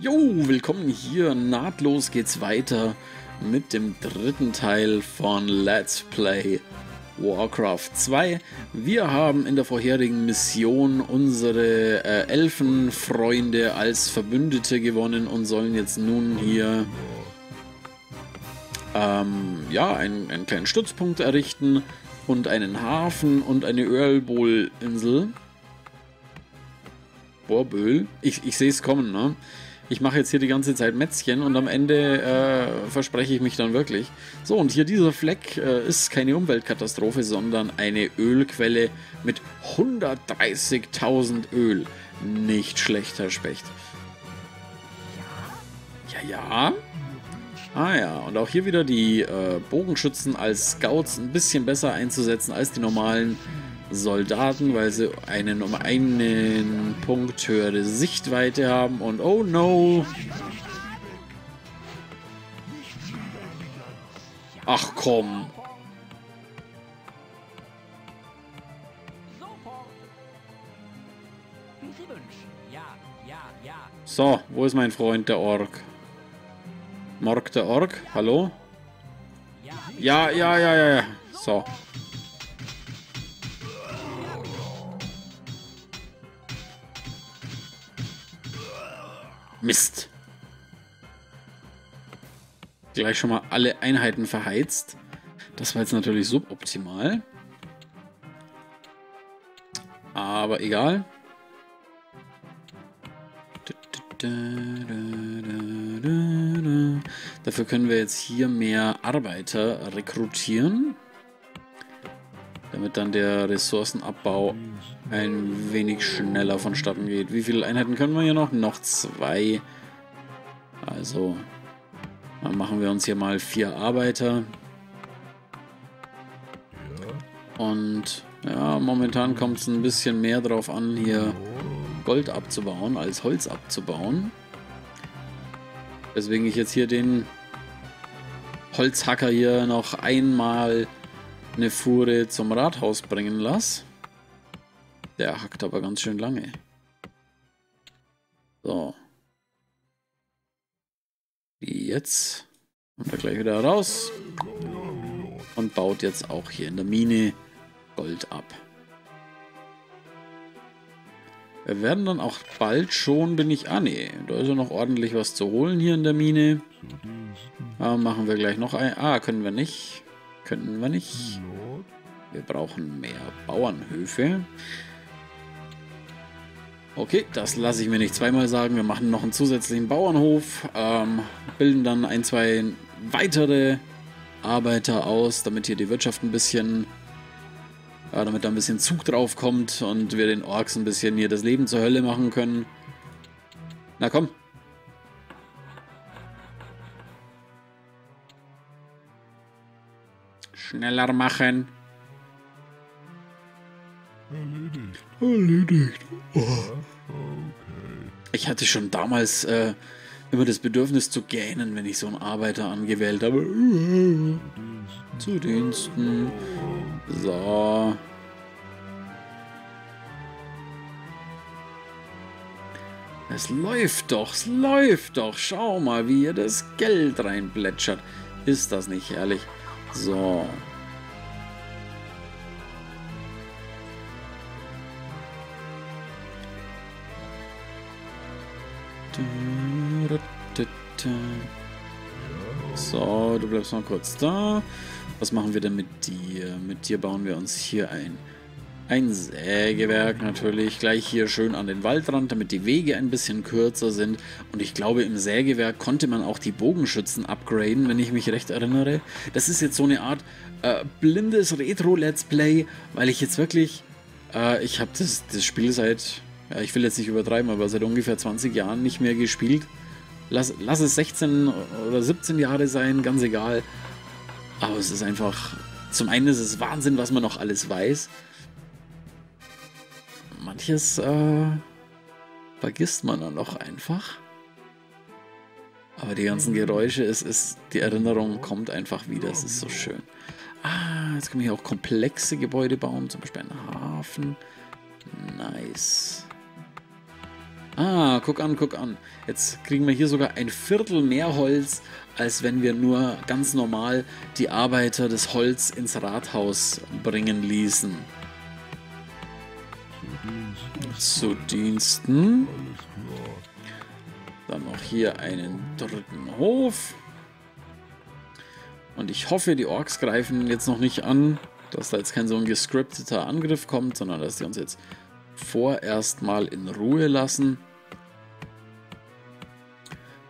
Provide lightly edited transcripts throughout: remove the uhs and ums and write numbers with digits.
Jo, willkommen hier. Nahtlos geht's weiter mit dem dritten Teil von Let's Play Warcraft 2. Wir haben in der vorherigen Mission unsere Elfenfreunde als Verbündete gewonnen und sollen jetzt nun hier einen kleinen Stützpunkt errichten und einen Hafen und eine Ölbohlinsel. Borböl. Ich sehe es kommen, ne? Ich mache jetzt hier die ganze Zeit Mätzchen und am Ende verspreche ich mich dann wirklich. So, und hier dieser Fleck ist keine Umweltkatastrophe, sondern eine Ölquelle mit 130.000 Öl. Nicht schlechter Specht. Ja, ja. Ah ja, und auch hier wieder die Bogenschützen als Scouts ein bisschen besser einzusetzen als die normalen Soldaten, weil sie einen um einen Punkt höhere Sichtweite haben und oh no! Ach komm! So, wo ist mein Freund, der Ork? Morg der Ork? Hallo? Ja. So. Mist. Gleich schon mal alle Einheiten verheizt. Das war jetzt natürlich suboptimal. Aber egal. Dafür können wir jetzt hier mehr Arbeiter rekrutieren. Damit dann der Ressourcenabbau ein wenig schneller vonstatten geht. Wie viele Einheiten können wir hier noch? Noch 2. Also, dann machen wir uns hier mal 4 Arbeiter. Und ja, momentan kommt es ein bisschen mehr drauf an, hier Gold abzubauen, als Holz abzubauen. Deswegen ich jetzt hier den Holzhacker hier noch einmal eine Fuhre zum Rathaus bringen lasse. Der hackt aber ganz schön lange. So. Jetzt kommt er gleich wieder raus und baut jetzt auch hier in der Mine Gold ab. Wir werden dann auch bald schon, da ist ja noch ordentlich was zu holen hier in der Mine. Machen wir gleich noch ein. Können wir nicht. Können wir nicht. Wir brauchen mehr Bauernhöfe. Okay, das lasse ich mir nicht zweimal sagen. Wir machen noch einen zusätzlichen Bauernhof, bilden dann 1, 2 weitere Arbeiter aus, damit hier die Wirtschaft ein bisschen, damit da ein bisschen Zug drauf kommt und wir den Orks ein bisschen hier das Leben zur Hölle machen können. Na komm. Schneller machen. Erledigt. Oh. Ich hatte schon damals immer das Bedürfnis zu gähnen, wenn ich so einen Arbeiter angewählt habe. Zu Diensten. So. Es läuft doch, Schau mal, wie ihr das Geld reinplätschert. Ist das nicht herrlich? So. So, du bleibst noch kurz da. Was machen wir denn mit dir? Mit dir bauen wir uns hier ein. Ein Sägewerk natürlich, gleich hier schön an den Waldrand, damit die Wege ein bisschen kürzer sind. Und ich glaube, im Sägewerk konnte man auch die Bogenschützen upgraden, wenn ich mich recht erinnere. Das ist jetzt so eine Art blindes Retro-Let's Play, weil ich jetzt wirklich, ich habe das Spiel seit, ja, ich will jetzt nicht übertreiben, aber seit ungefähr 20 Jahren nicht mehr gespielt. Lass es 16 oder 17 Jahre sein, ganz egal. Aber es ist einfach, zum einen ist es Wahnsinn, was man noch alles weiß. Manches vergisst man dann doch einfach. Aber die ganzen Geräusche, die Erinnerung kommt einfach wieder. Es ist so schön. Ah, jetzt können wir hier auch komplexe Gebäude bauen. Zum Beispiel einen Hafen. Nice. Ah, guck an, guck an. Jetzt kriegen wir hier sogar ein Viertel mehr Holz, als wenn wir nur ganz normal die Arbeiter das Holz ins Rathaus bringen ließen. Zu Diensten. Dann noch hier einen dritten Hof. Und ich hoffe, die Orks greifen jetzt noch nicht an, dass da jetzt kein so ein gescripteter Angriff kommt, sondern dass die uns jetzt vorerst mal in Ruhe lassen.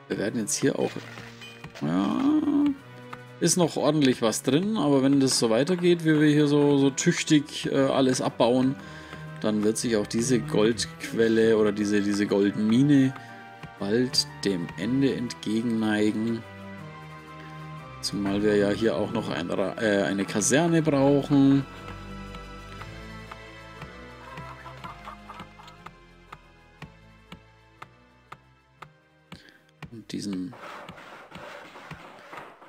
Wir werden jetzt hier auch... Ja, ist noch ordentlich was drin, aber wenn das so weitergeht, wie wir hier so tüchtig alles abbauen, dann wird sich auch diese Goldquelle oder diese Goldmine bald dem Ende entgegenneigen. Zumal wir ja hier auch noch eine Kaserne brauchen. Und diesen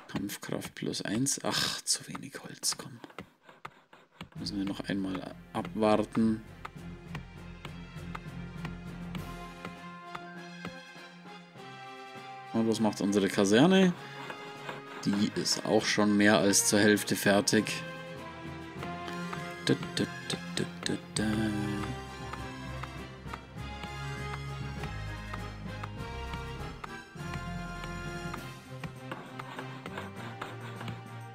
Kampfkraft +1. Ach, zu wenig Holz, komm. Müssen wir noch einmal abwarten. Und was macht unsere Kaserne? Die ist auch schon mehr als zur Hälfte fertig.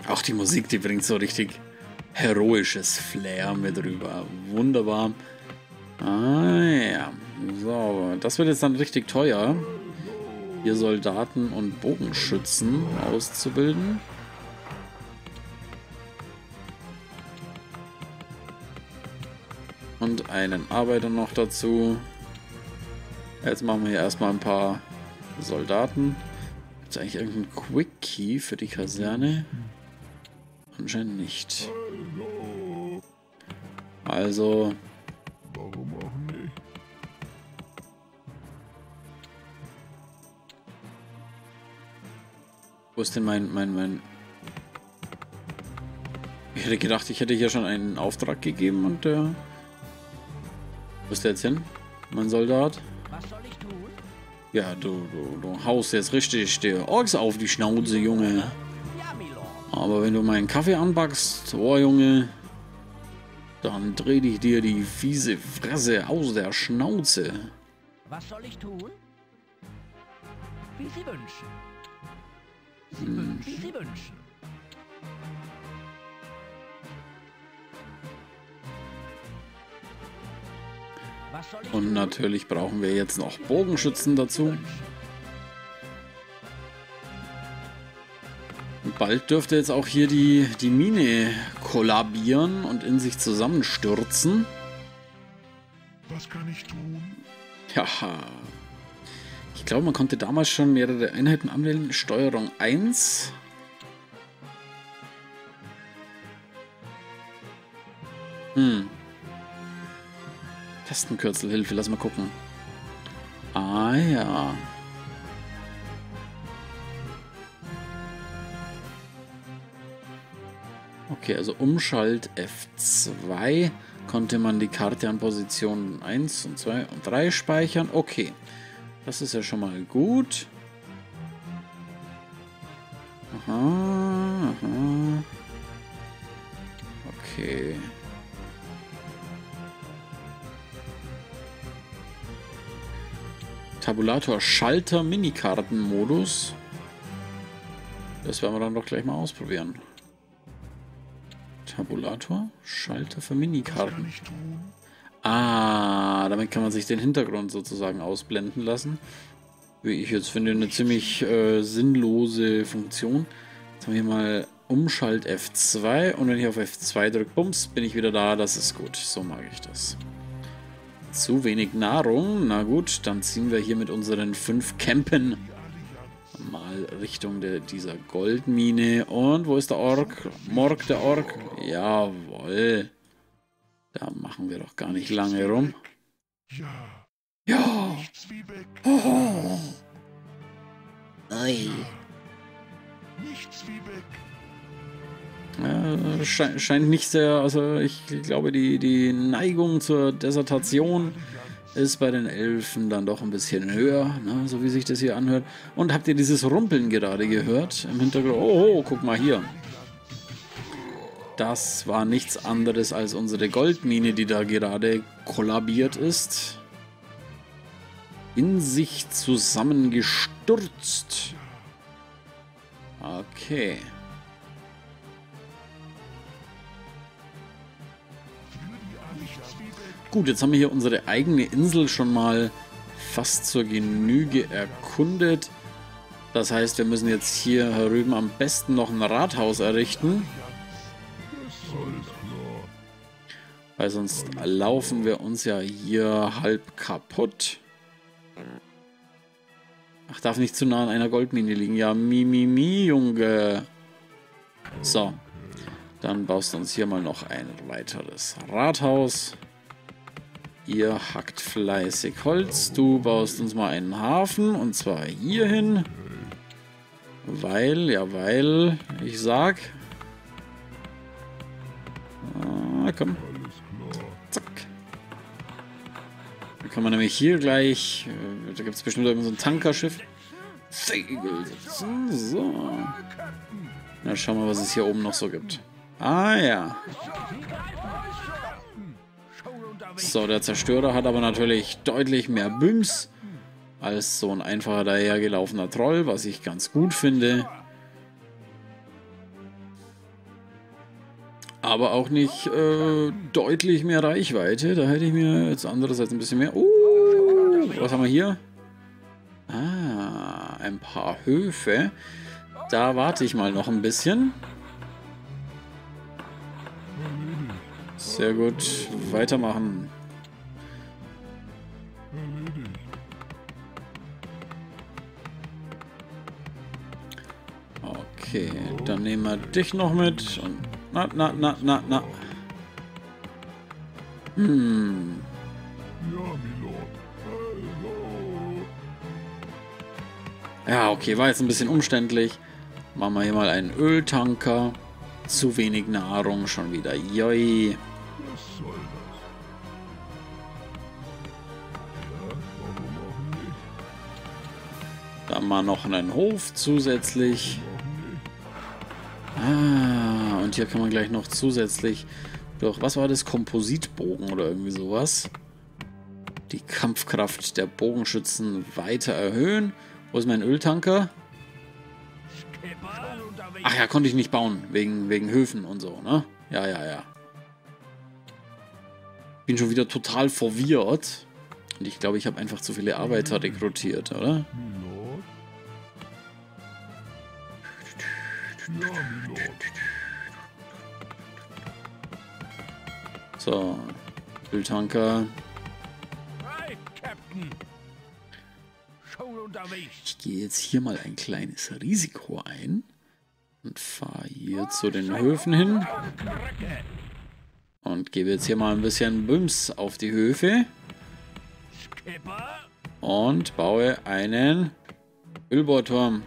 Auch die Musik, die bringt so richtig heroisches Flair mit rüber. Wunderbar. Ah ja. So, das wird jetzt dann richtig teuer, hier Soldaten und Bogenschützen auszubilden. Und einen Arbeiter noch dazu. Jetzt machen wir hier erstmal ein paar Soldaten. Gibt es eigentlich irgendeinen Quick Key für die Kaserne? Anscheinend nicht. Also... Wo ist denn mein... Ich hätte gedacht, ich hätte hier schon einen Auftrag gegeben und der... Wo ist der jetzt hin, mein Soldat? Was soll ich tun? Ja, du haust jetzt richtig die Orks auf die Schnauze, Junge. Aber wenn du meinen Kaffee anbackst, oh Junge, dann dreh ich dir die fiese Fresse aus der Schnauze. Was soll ich tun? Wie Sie wünschen. Wie Sie wünschen. Und natürlich brauchen wir jetzt noch Bogenschützen dazu. Und bald dürfte jetzt auch hier die Mine kollabieren und in sich zusammenstürzen. Was kann ich tun? Haha. Ich glaube, man konnte damals schon mehrere Einheiten anwählen. Steuerung 1. Tastenkürzelhilfe, lass mal gucken. Ah ja. Okay, also Umschalt F2 konnte man die Karte an Positionen 1 und 2 und 3 speichern. Okay. Das ist ja schon mal gut. Aha, aha. Okay. Tabulator Schalter Minikartenmodus. Das werden wir dann doch gleich mal ausprobieren. Tabulator Schalter für Minikarten. Ah, damit kann man sich den Hintergrund sozusagen ausblenden lassen. Wie ich jetzt finde, eine ziemlich sinnlose Funktion. Jetzt haben wir hier mal Umschalt F2 und wenn ich auf F2 drücke, bums, bin ich wieder da. Das ist gut, so mag ich das. Zu wenig Nahrung, na gut, dann ziehen wir hier mit unseren 5 Campen mal Richtung dieser Goldmine. Und wo ist der Ork? Morg, der Ork? Jawohl. Da machen wir doch gar nicht lange rum. Ja. Ja. Hoho. Ei. Scheint nicht sehr, also ich glaube, die Neigung zur Desertation ist bei den Elfen dann doch ein bisschen höher, ne, so wie sich das hier anhört. Und habt ihr dieses Rumpeln gerade gehört im Hintergrund? Oh, guck mal hier. Das war nichts anderes als unsere Goldmine, die da gerade kollabiert ist. In sich zusammengestürzt. Okay. Gut, jetzt haben wir hier unsere eigene Insel schon mal fast zur Genüge erkundet. Das heißt, wir müssen jetzt hier herüben am besten noch ein Rathaus errichten. Weil sonst laufen wir uns ja hier halb kaputt. Ach, darf nicht zu nah an einer Goldmine liegen. Ja, mi, Junge. So, dann baust du uns hier mal noch ein weiteres Rathaus. Ihr hackt fleißig Holz. Du baust uns mal einen Hafen, und zwar hierhin. Weil, ja, weil, ich sag... Ah, komm. Zack. Dann kann man nämlich hier gleich... Da gibt es bestimmt irgend so ein Tankerschiff. Segel sitzen. So. Na, schauen wir mal, was es hier oben noch so gibt. Ah, ja. So, der Zerstörer hat aber natürlich deutlich mehr Büms als so ein einfacher dahergelaufener Troll, was ich ganz gut finde. Aber auch nicht deutlich mehr Reichweite. Da hätte ich mir jetzt andererseits ein bisschen mehr... was haben wir hier? Ah, ein paar Höfe. Da warte ich mal noch ein bisschen. Sehr gut. Weitermachen. Okay, dann nehmen wir dich noch mit. Und na. Hm. Ja, okay, war jetzt ein bisschen umständlich. Machen wir hier mal einen Öltanker. Zu wenig Nahrung schon wieder. Joi. Dann mal noch einen Hof zusätzlich. Ah, und hier kann man gleich noch zusätzlich durch, was war das, Kompositbogen oder irgendwie sowas, die Kampfkraft der Bogenschützen weiter erhöhen. Wo ist mein Öltanker? Ach ja, konnte ich nicht bauen, wegen Höfen und so, ne? Ja. Bin schon wieder total verwirrt. Und ich glaube, ich habe einfach zu viele Arbeiter rekrutiert, oder? So, Öltanker. Ich gehe jetzt hier mal ein kleines Risiko ein und fahre hier zu den Höfen hin. Und gebe jetzt hier mal ein bisschen Bums auf die Höfe. Und baue einen Ölbohrturm.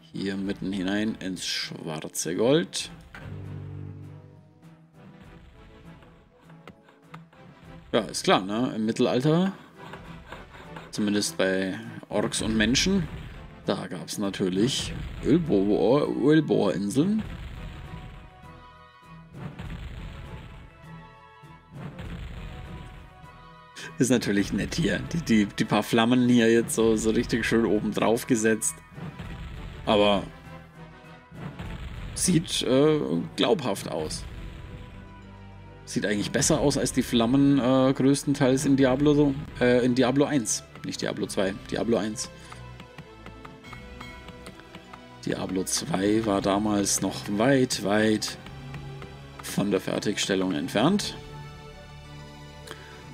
Hier mitten hinein ins schwarze Gold. Ja, ist klar, ne? Im Mittelalter, zumindest bei Orks und Menschen, da gab es natürlich Ölbohrinseln. Ist natürlich nett hier. Die paar Flammen hier jetzt so richtig schön oben drauf gesetzt. Aber sieht glaubhaft aus. Sieht eigentlich besser aus als die Flammen größtenteils in Diablo so. In Diablo 1. Nicht Diablo 2, Diablo 1. Diablo 2 war damals noch weit von der Fertigstellung entfernt.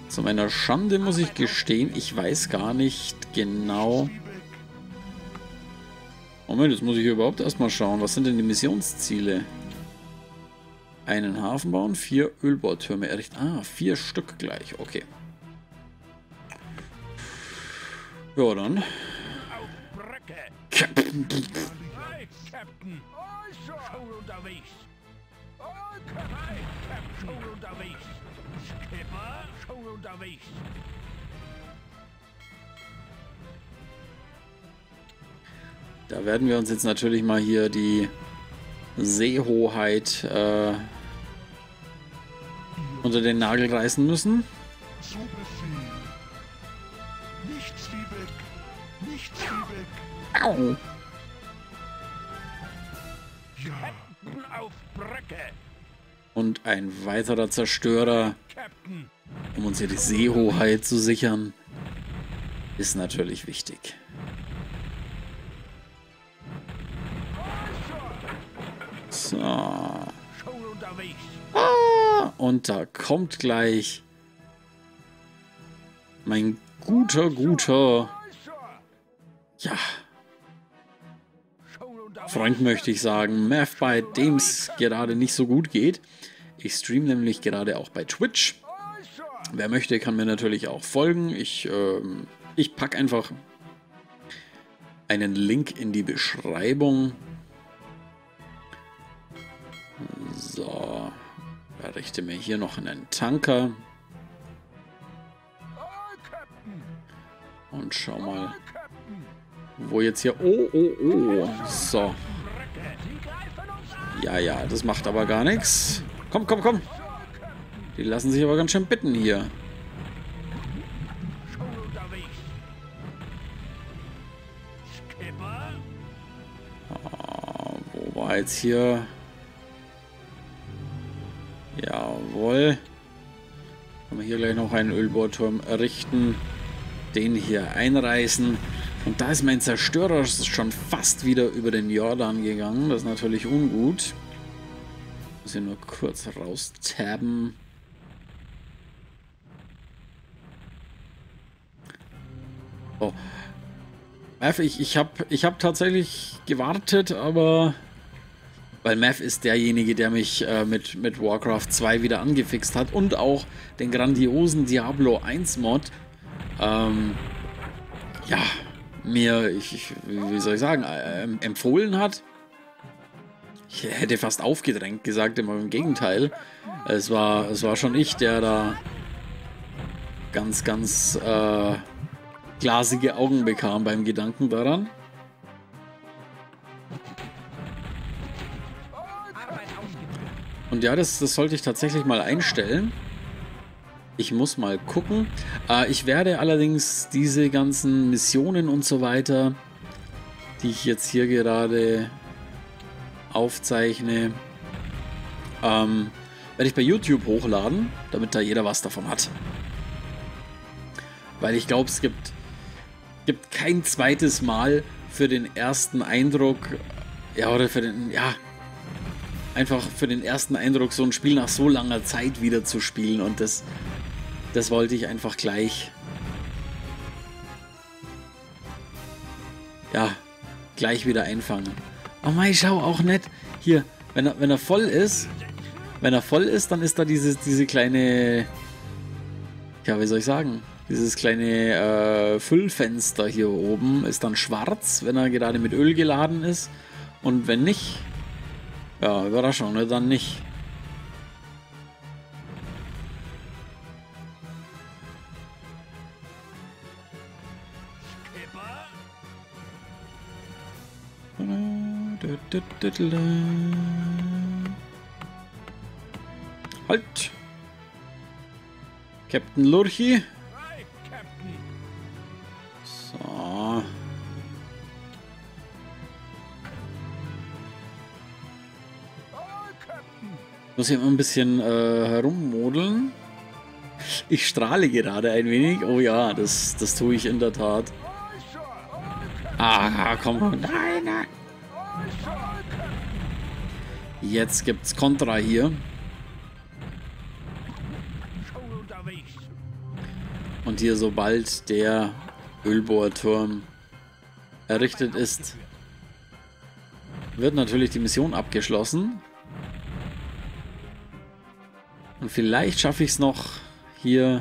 Zu meiner Schande muss ich gestehen, ich weiß gar nicht genau... Moment, jetzt muss ich überhaupt erstmal schauen. Was sind denn die Missionsziele? Einen Hafen bauen, 4 Ölbohrtürme errichten. Ah, 4 Stück gleich. Okay. Ja, dann. Captain. Oh, Karai, ich hab schon unterwegs. Skipper, schon unterwegs. Da werden wir uns jetzt natürlich mal hier die Seehoheit unter den Nagel reißen müssen. So Befehl. Nichts wie weg. Nichts wie weg. Au! Captain auf Brücke. Und ein weiterer Zerstörer, Captain, um uns hier die Seehoheit zu sichern, ist natürlich wichtig. So. Ah, und da kommt gleich mein guter ja, Freund, möchte ich sagen, Mav, bei dem es gerade nicht so gut geht. Ich streame nämlich gerade auch bei Twitch. Wer möchte, kann mir natürlich auch folgen. Ich packe einfach einen Link in die Beschreibung. So, errichte mir hier noch einen Tanker. Und schau mal, wo jetzt hier... Oh. So. Ja, das macht aber gar nichts. Komm. Die lassen sich aber ganz schön bitten hier. Ah, wo war jetzt hier... Jawohl. Können wir hier gleich noch einen Ölbohrturm errichten. Den hier einreißen. Und da ist mein Zerstörer schon fast wieder über den Jordan gegangen. Das ist natürlich ungut. Muss hier nur kurz raustabben. Oh. Ich hab tatsächlich gewartet, aber... Weil Mav ist derjenige, der mich mit Warcraft 2 wieder angefixt hat und auch den grandiosen Diablo 1 Mod. Ja, mir, wie soll ich sagen, empfohlen hat. Ich hätte fast aufgedrängt gesagt, immer im Gegenteil. Es war schon ich, der da ganz glasige Augen bekam beim Gedanken daran. Und ja, das sollte ich tatsächlich mal einstellen. Ich muss mal gucken. Ich werde allerdings diese ganzen Missionen und so weiter, die ich jetzt hier gerade aufzeichne, werde ich bei YouTube hochladen, damit da jeder was davon hat. Weil ich glaube, es gibt kein zweites Mal für den ersten Eindruck, einfach für den ersten Eindruck, so ein Spiel nach so langer Zeit wieder zu spielen, und das wollte ich einfach gleich wieder einfangen. Oh mein, schau, auch nett. Hier, wenn er voll ist, dann ist da diese kleine, ja, wie soll ich sagen, dieses kleine Füllfenster hier oben ist dann schwarz, wenn er gerade mit Öl geladen ist, und wenn nicht... Ja, Überraschung, ne? Dann nicht. Halt! Captain Lurchi. So. Ich muss hier immer ein bisschen herummodeln. Ich strahle gerade ein wenig. Oh ja, das tue ich in der Tat. Ah, komm. Nein. Jetzt gibt's Kontra hier. Und hier, sobald der Ölbohrturm errichtet ist, wird natürlich die Mission abgeschlossen. Und vielleicht schaffe ich es noch, hier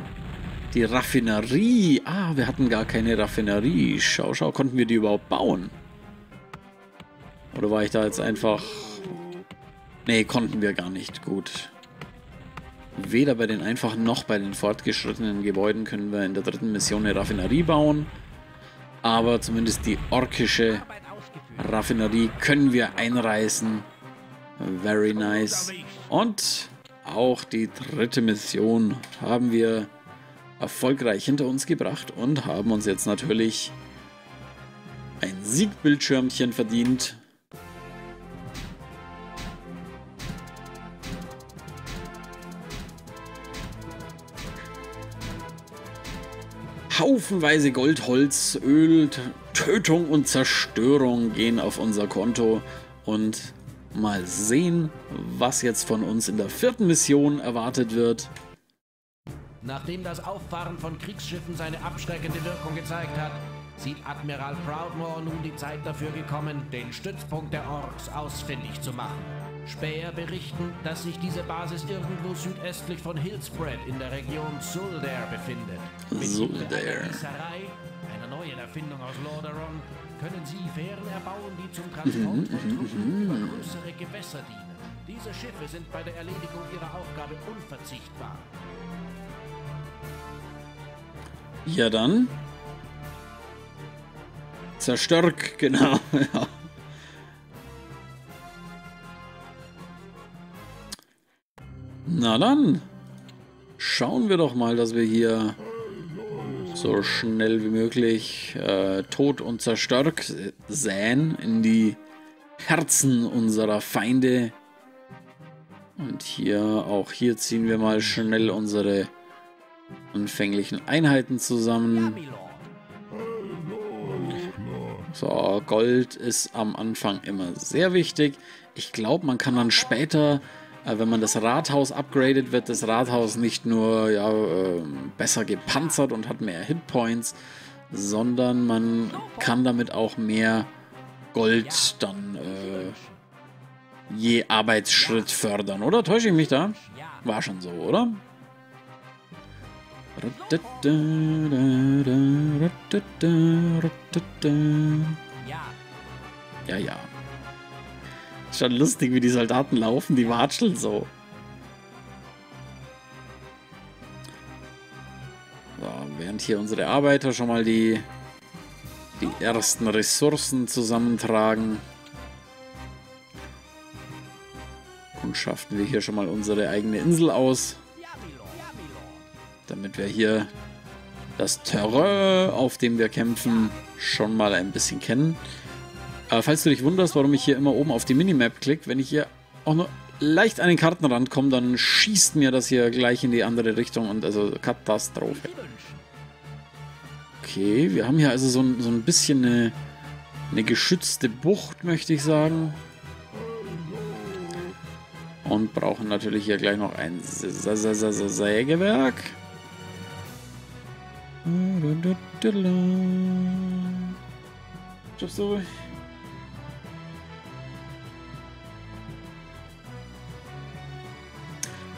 die Raffinerie. Ah, wir hatten gar keine Raffinerie. Schau, konnten wir die überhaupt bauen? Oder war ich da jetzt einfach Nee, konnten wir gar nicht. Gut. Weder bei den einfachen noch bei den fortgeschrittenen Gebäuden können wir in der dritten Mission eine Raffinerie bauen. Aber zumindest die orkische Raffinerie können wir einreißen. Very nice. Und auch die dritte Mission haben wir erfolgreich hinter uns gebracht und haben uns jetzt natürlich ein Siegbildschirmchen verdient. Haufenweise Gold, Holz, Öl, Tötung und Zerstörung gehen auf unser Konto und mal sehen, was jetzt von uns in der vierten Mission erwartet wird. Nachdem das Auffahren von Kriegsschiffen seine abschreckende Wirkung gezeigt hat, sieht Admiral Proudmore nun die Zeit dafür gekommen, den Stützpunkt der Orks ausfindig zu machen. Späher berichten, dass sich diese Basis irgendwo südöstlich von Hillsbred in der Region Zul'dare befindet. Zul'dare. Eine neue Erfindung aus Lordaeron, können sie Fähren erbauen, die zum Transport von Truppen über größere Gewässer dienen. Diese Schiffe sind bei der Erledigung ihrer Aufgabe unverzichtbar. Ja dann. Zerstört, genau. Ja. Na dann. Schauen wir doch mal, dass wir hier so schnell wie möglich tot und zerstört säen in die Herzen unserer Feinde. Und hier, auch hier ziehen wir mal schnell unsere anfänglichen Einheiten zusammen. So, Gold ist am Anfang immer sehr wichtig. Ich glaube, man kann dann später, wenn man das Rathaus upgradet, wird das Rathaus nicht nur ja, besser gepanzert und hat mehr Hitpoints, sondern man kann damit auch mehr Gold dann je Arbeitsschritt fördern. Oder täusche ich mich da? War schon so, oder? Ja, ja. Ist schon lustig, wie die Soldaten laufen, die watscheln so. So, während hier unsere Arbeiter schon mal die ersten Ressourcen zusammentragen, kundschaften wir hier schon mal unsere eigene Insel aus, damit wir hier das Terrain, auf dem wir kämpfen, schon mal ein bisschen kennen. Aber falls du dich wunderst, warum ich hier immer oben auf die Minimap klicke, wenn ich hier auch nur leicht an den Kartenrand komme, dann schießt mir das hier gleich in die andere Richtung und also Katastrophe. Okay, wir haben hier also so ein bisschen eine geschützte Bucht, möchte ich sagen. Und brauchen natürlich hier gleich noch ein Sägewerk. Schaffst du?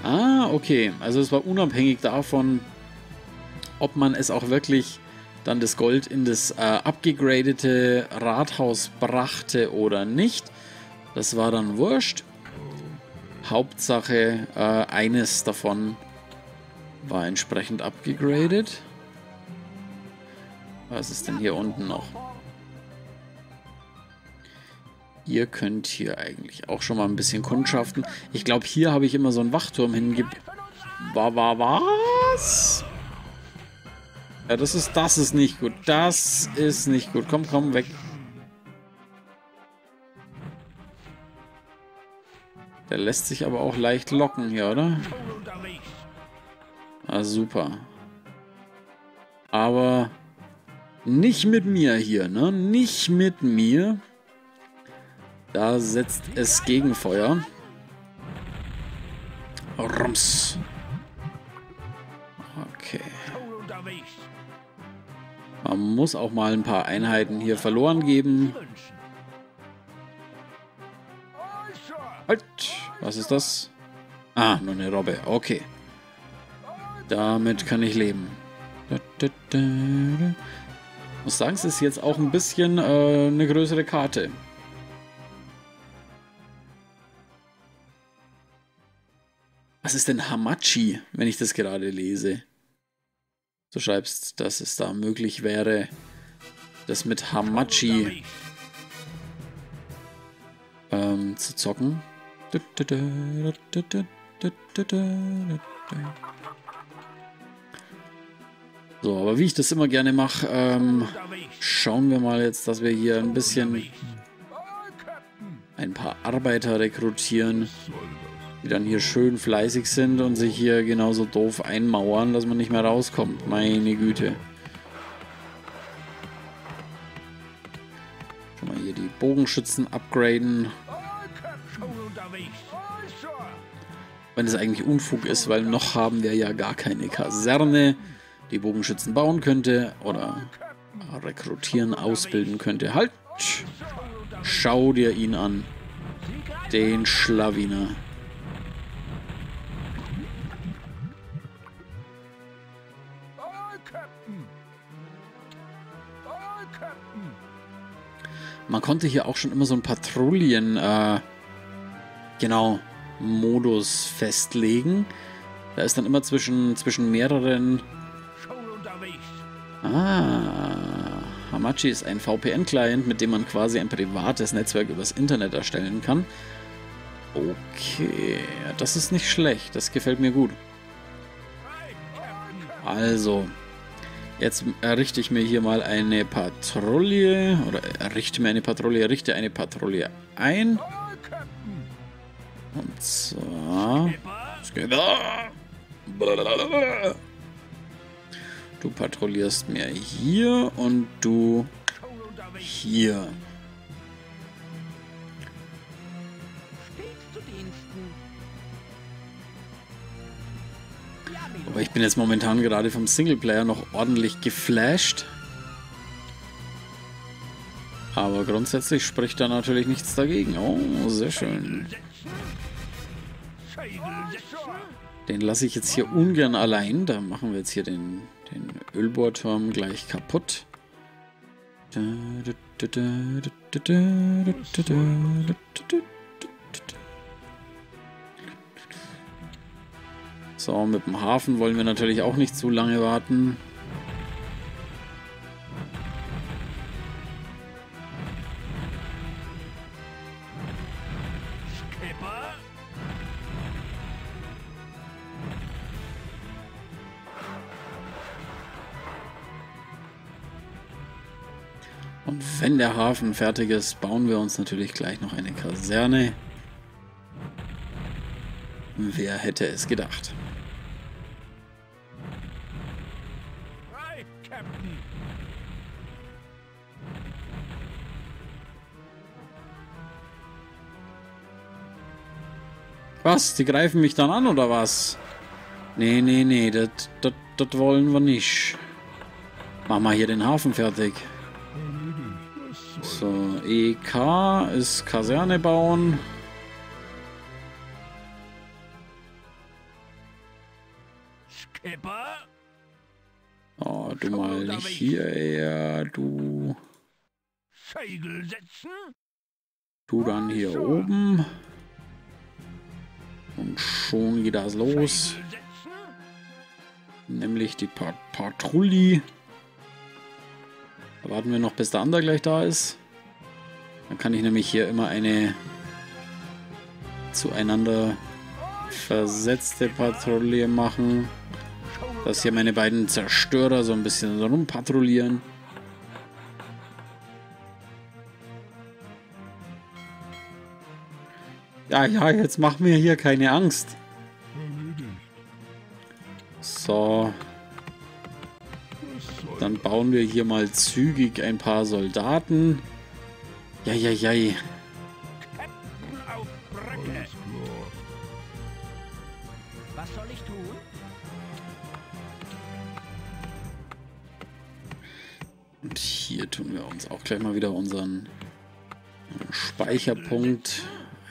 Ah, okay. Also es war unabhängig davon, ob man es auch wirklich dann das Gold in das abgegradete Rathaus brachte oder nicht. Das war dann wurscht. Hauptsache, eines davon war entsprechend abgegradet. Was ist denn hier unten noch? Ihr könnt hier eigentlich auch schon mal ein bisschen kundschaften. Ich glaube, hier habe ich immer so einen Wachturm hingebaut. Was? Ja, das ist nicht gut. Das ist nicht gut. Komm, komm, weg. Der lässt sich aber auch leicht locken hier, oder? Ah, super. Aber nicht mit mir hier, ne? Nicht mit mir. Da setzt es Gegenfeuer. Rums. Okay. Man muss auch mal ein paar Einheiten hier verloren geben. Halt! Was ist das? Ah, nur eine Robbe. Okay. Damit kann ich leben. Ich muss sagen, es ist jetzt auch ein bisschen eine größere Karte. Was ist denn Hamachi, wenn ich das gerade lese? Du schreibst, dass es da möglich wäre, das mit Hamachi zu zocken. So, aber wie ich das immer gerne mache, schauen wir mal jetzt, dass wir hier ein bisschen ein paar Arbeiter rekrutieren, die dann hier schön fleißig sind und sich hier genauso doof einmauern, dass man nicht mehr rauskommt. Meine Güte. Schon mal hier die Bogenschützen upgraden. Wenn es eigentlich Unfug ist, weil noch haben wir ja gar keine Kaserne, die Bogenschützen bauen könnte oder rekrutieren, ausbilden könnte. Halt! Schau dir ihn an. Den Schlawiner. Man konnte hier auch schon immer so einen Patrouillen-Modus festlegen. Da ist dann immer zwischen mehreren... Ah, Hamachi ist ein VPN-Client, mit dem man quasi ein privates Netzwerk übers Internet erstellen kann. Okay, das ist nicht schlecht, das gefällt mir gut. Also... Jetzt errichte ich mir hier mal eine Patrouille, oder richte eine Patrouille ein. Und zwar... Du patrouillierst mir hier und du hier. Aber ich bin jetzt momentan gerade vom Singleplayer noch ordentlich geflasht. Aber grundsätzlich spricht da natürlich nichts dagegen. Oh, sehr schön. Den lasse ich jetzt hier ungern allein. Da machen wir jetzt hier den Ölbohrturm gleich kaputt. So, mit dem Hafen wollen wir natürlich auch nicht zu lange warten. Und wenn der Hafen fertig ist, bauen wir uns natürlich gleich noch eine Kaserne. Wer hätte es gedacht? Was? Die greifen mich dann an, oder was? Nee, nee, nee, das wollen wir nicht. Machen wir hier den Hafen fertig. So, EK ist Kaserne bauen. Oh, du mal nicht hierher, du. Du dann hier oben. Und schon geht das los. Nämlich die Patrouille. Da warten wir noch, bis der andere gleich da ist. Dann kann ich nämlich hier immer eine zueinander versetzte Patrouille machen. Dass hier meine beiden Zerstörer so ein bisschen rumpatrouillieren. Ja, ja, jetzt mach mir hier keine Angst. So. Dann bauen wir hier mal zügig ein paar Soldaten. Ja, ja, ja. Was soll ich tun? Und hier tun wir uns auch gleich mal wieder unseren Speicherpunkt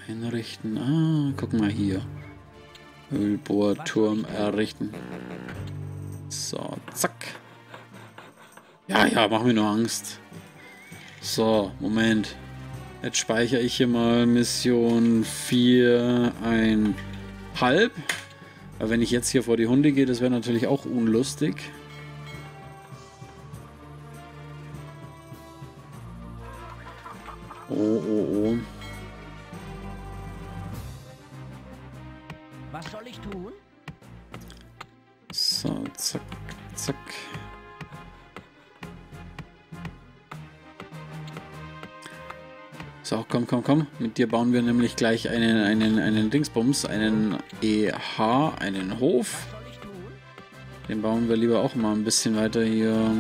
einrichten. Ah, guck mal hier. Ölbohrturm errichten. So, zack. Ja, ja, mach mir nur Angst. So, Moment. Jetzt speichere ich hier mal Mission 4,5. Aber wenn ich jetzt hier vor die Hunde gehe, das wäre natürlich auch unlustig. Oh, oh, oh. Was soll ich tun? So, zack, zack. So, komm, komm, komm. Mit dir bauen wir nämlich gleich einen Dingsbums, einen EH, einen Hof. Den bauen wir lieber auch mal ein bisschen weiter hier.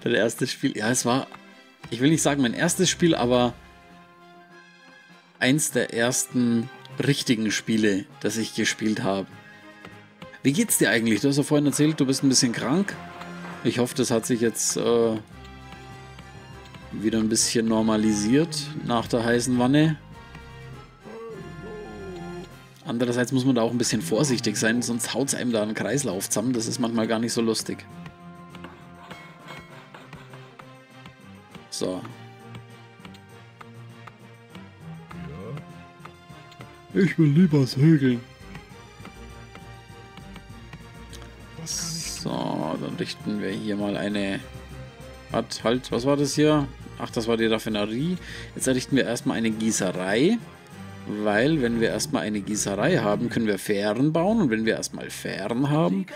Das erste Spiel, ja, es war, ich will nicht sagen mein erstes Spiel, aber eins der ersten richtigen Spiele, das ich gespielt habe. Wie geht's dir eigentlich? Du hast ja vorhin erzählt, du bist ein bisschen krank. Ich hoffe, das hat sich jetzt wieder ein bisschen normalisiert nach der heißen Wanne. Andererseits muss man da auch ein bisschen vorsichtig sein, sonst haut's einem da einen Kreislauf zusammen. Das ist manchmal gar nicht so lustig. So. Ich will lieber segeln. So, dann richten wir hier mal eine... Hat halt, was war das hier? Ach, das war die Raffinerie. Jetzt errichten wir erstmal eine Gießerei. Weil, wenn wir erstmal eine Gießerei haben, können wir Fähren bauen. Und wenn wir erstmal Fähren haben...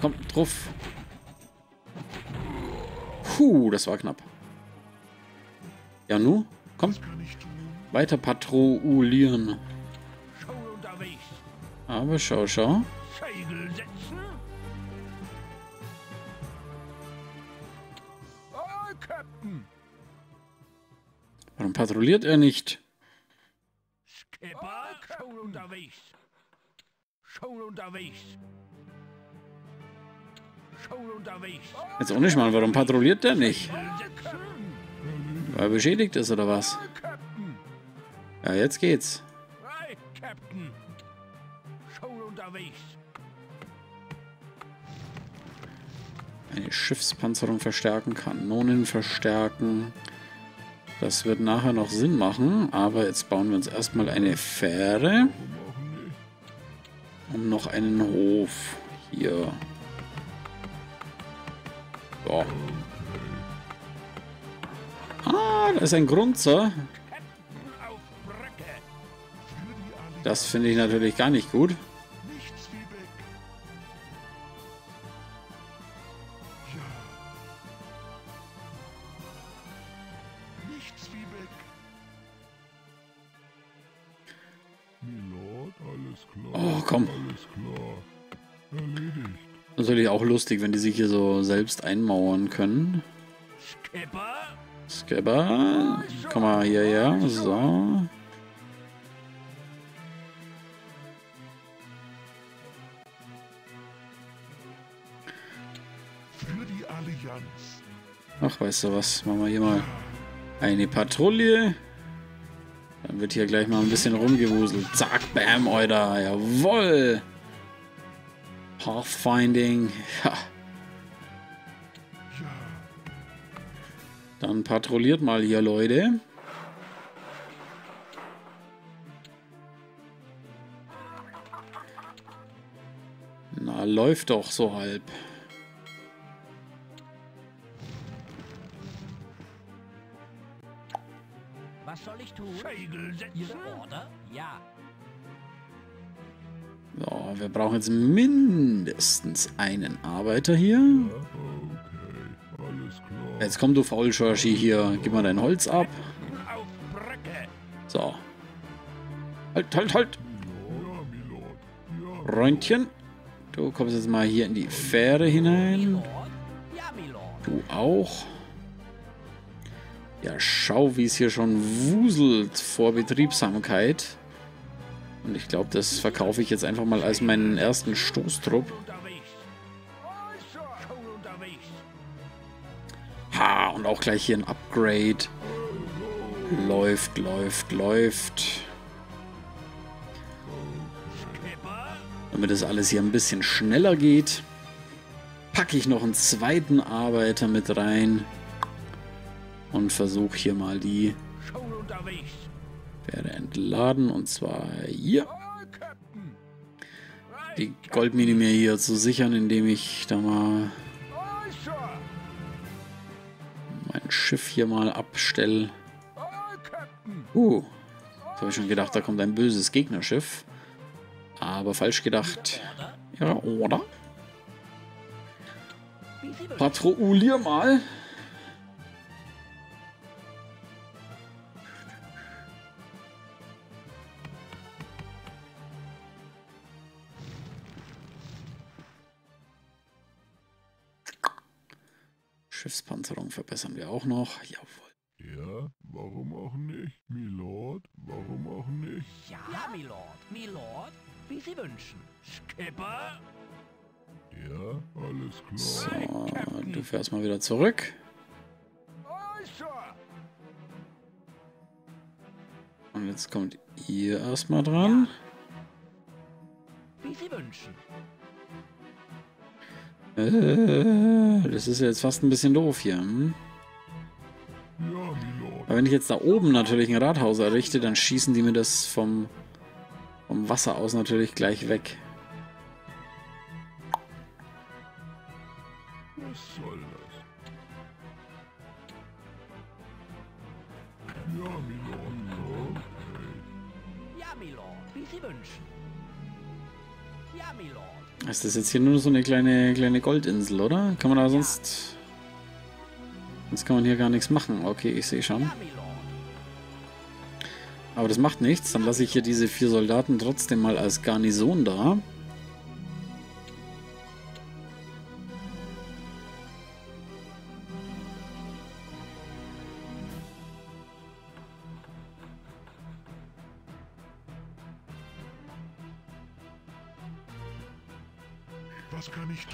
Komm, drauf. Puh, das war knapp. Ja, nu, komm. Weiter patrouillieren. Aber schau, schau. Warum patrouilliert er nicht? Jetzt auch nicht mal, warum patrouilliert der nicht? Weil er beschädigt ist oder was? Ja, jetzt geht's. Eine Schiffspanzerung verstärken, Kanonen verstärken. Das wird nachher noch Sinn machen, aber jetzt bauen wir uns erstmal eine Fähre. Und noch einen Hof hier. So. Ah, da ist ein Grunzer. Das finde ich natürlich gar nicht gut. Oh, komm. Natürlich auch lustig, wenn die sich hier so selbst einmauern können. Skipper. Komm mal hier, ja. So. Ach, weißt du was? Machen wir hier mal eine Patrouille. Dann wird hier gleich mal ein bisschen rumgewuselt. Zack, bam, Euda. Jawohl. Pathfinding. Ja. Dann patrouilliert mal hier, Leute. Na, läuft doch so halb. Was soll ich tun? Ihre Order? Ja. So, wir brauchen jetzt mindestens einen Arbeiter hier. Okay, alles klar. Jetzt komm, du Faulschorschi hier. Gib mal dein Holz ab. So. Halt, halt, halt. Röntchen. Du kommst jetzt mal hier in die Fähre hinein. Du auch. Ja, schau, wie es hier schon wuselt vor Betriebsamkeit. Und ich glaube, das verkaufe ich jetzt einfach mal als meinen ersten Stoßtrupp. Ha, und auch gleich hier ein Upgrade. Läuft, läuft, läuft. Damit das alles hier ein bisschen schneller geht, packe ich noch einen zweiten Arbeiter mit rein und versuche hier mal die Pferde entladen, und zwar hier. Die Goldmine mir hier zu sichern, indem ich da mal mein Schiff hier mal abstelle. Jetzt habe ich schon gedacht, da kommt ein böses Gegnerschiff. Aber falsch gedacht. Ja, oder? Patrouillier mal. Schiffspanzerung verbessern wir auch noch. Jawohl. Ja, warum auch nicht, Milord? Warum auch nicht? Ja, Milord, Milord, wie Sie wünschen. Skipper? Ja, alles klar. So, du fährst mal wieder zurück. Und jetzt kommt ihr erstmal dran. Ja. Wie Sie wünschen. Das ist ja jetzt fast ein bisschen doof hier. Hm? Aber wenn ich jetzt da oben natürlich ein Rathaus errichte, dann schießen die mir das vom Wasser aus natürlich gleich weg. Was soll das? Ja, Milord, wie Sie wünschen. Ja, Milord. Ist das jetzt hier nur so eine kleine Goldinsel, oder? Kann man da sonst... Sonst kann man hier gar nichts machen. Okay, ich sehe schon. Aber das macht nichts. Dann lasse ich hier diese 4 Soldaten trotzdem mal als Garnison da.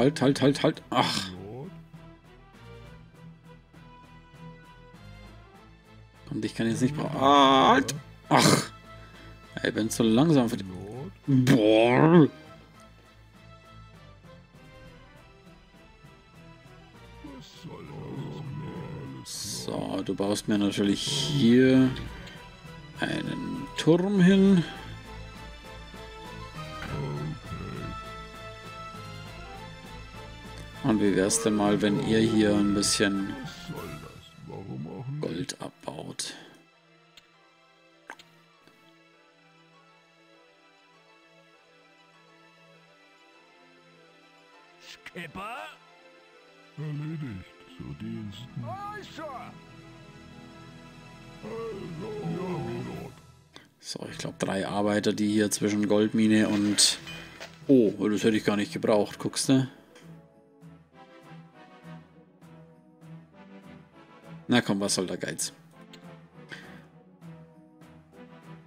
Halt. Ach. Und ich kann jetzt nicht brauchen. Ah, halt. Ach. Ey, bin zu langsam für die... Boah. So, du baust mir natürlich hier einen Turm hin. Und wie wär's denn mal, wenn ihr hier ein bisschen Gold abbaut? Skipper? Erledigt, zu Diensten. So, ich glaube 3 Arbeiter, die hier zwischen Goldmine und... Oh, das hätte ich gar nicht gebraucht, guckst du? Na komm, was soll der Geiz?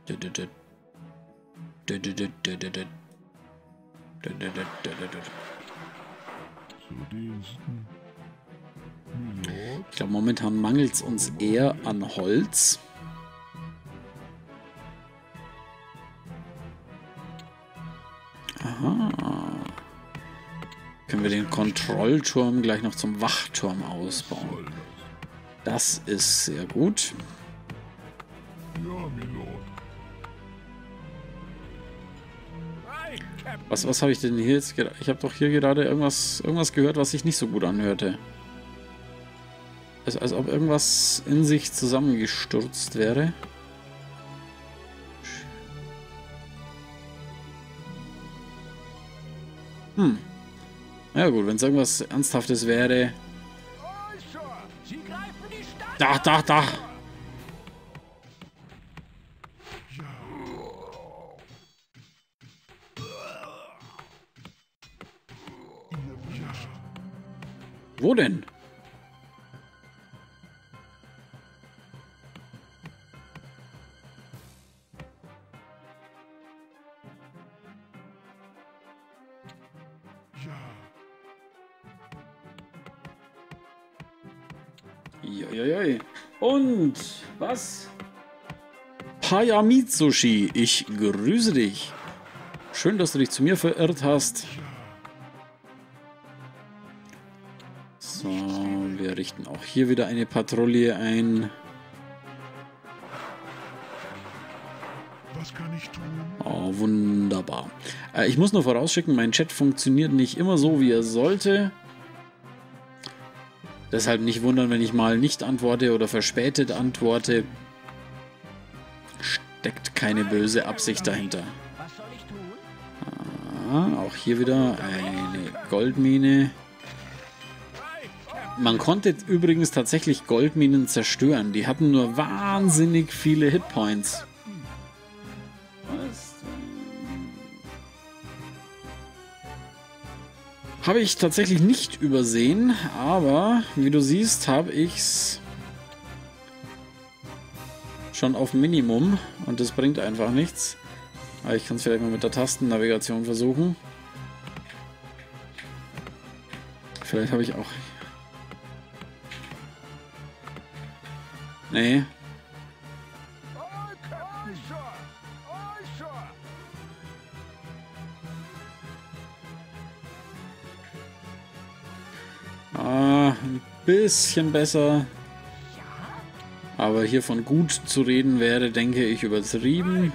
Ich glaube, momentan mangelt es uns eher an Holz. Aha. Können wir den Kontrollturm gleich noch zum Wachturm ausbauen? Das ist sehr gut. Was habe ich denn hier jetzt gerade? Ich habe doch hier gerade irgendwas gehört, was sich nicht so gut anhörte. Als ob irgendwas in sich zusammengestürzt wäre. Na gut, wenn es irgendwas Ernsthaftes wäre... Da. Wo denn? Und was? Hayamitsushi, ich grüße dich. Schön, dass du dich zu mir verirrt hast. So, wir richten auch hier wieder eine Patrouille ein. Was kann ich tun? Oh, wunderbar. Ich muss nur vorausschicken, mein Chat funktioniert nicht immer so, wie er sollte. Deshalb nicht wundern, wenn ich mal nicht antworte oder verspätet antworte. Steckt keine böse Absicht dahinter. Ah, auch hier wieder eine Goldmine. Man konnte übrigens tatsächlich Goldminen zerstören. Die hatten nur wahnsinnig viele Hitpoints. Habe ich tatsächlich nicht übersehen, aber wie du siehst, habe ich es schon auf Minimum und das bringt einfach nichts. Aber ich kann es vielleicht mal mit der Tastennavigation versuchen. Vielleicht habe ich auch... Nee. Ein bisschen besser. Aber hier von gut zu reden wäre, denke ich, übertrieben.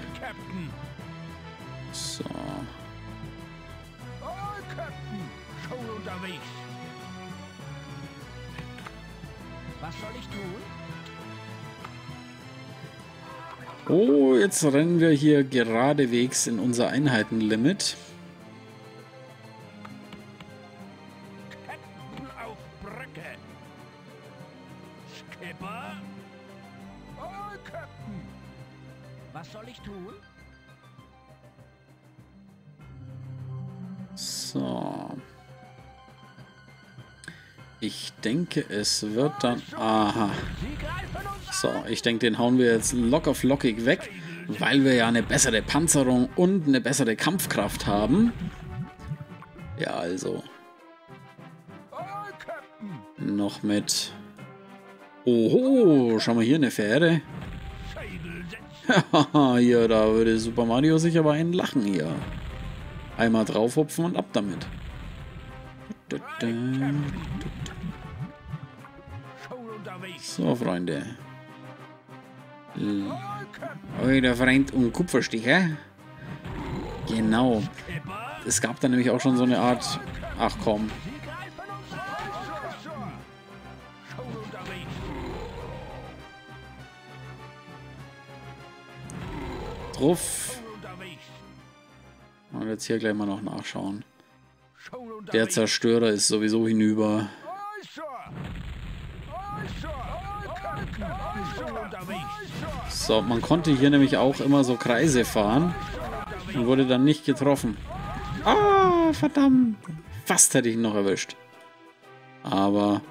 So. Oh, jetzt rennen wir hier geradewegs in unser Einheitenlimit. Es wird dann... Aha. So, ich denke, den hauen wir jetzt locker flockig weg, weil wir ja eine bessere Panzerung und eine bessere Kampfkraft haben. Ja, also. Noch mit... Oho, schau mal hier, eine Fähre. Haha, ja, da würde Super Mario sich aber einen lachen hier. Einmal draufhupfen und ab damit. So, Freunde. Euer Freund und Kupfersticher. Genau. Es gab da nämlich auch schon so eine Art... Ach komm. Truff. Und jetzt hier gleich mal noch nachschauen. Der Zerstörer ist sowieso hinüber. So, man konnte hier nämlich auch immer so Kreise fahren und wurde dann nicht getroffen. Ah, verdammt. Fast hätte ich ihn noch erwischt. Aber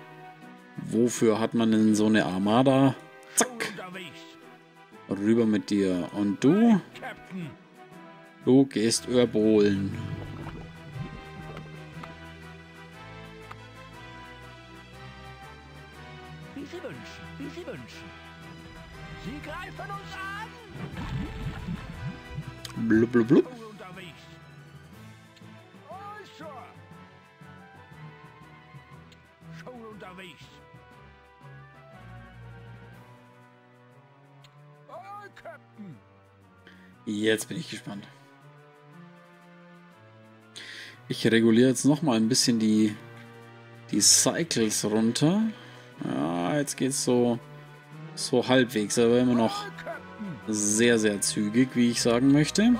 wofür hat man denn so eine Armada? Zack. Rüber mit dir. Und du? Du gehst überbohlen. Sie greifen uns an! Blub, blub, blub. Jetzt bin ich gespannt. Ich reguliere jetzt noch mal ein bisschen die Cycles runter. Ja, jetzt geht's so halbwegs, aber immer noch sehr, sehr zügig, wie ich sagen möchte.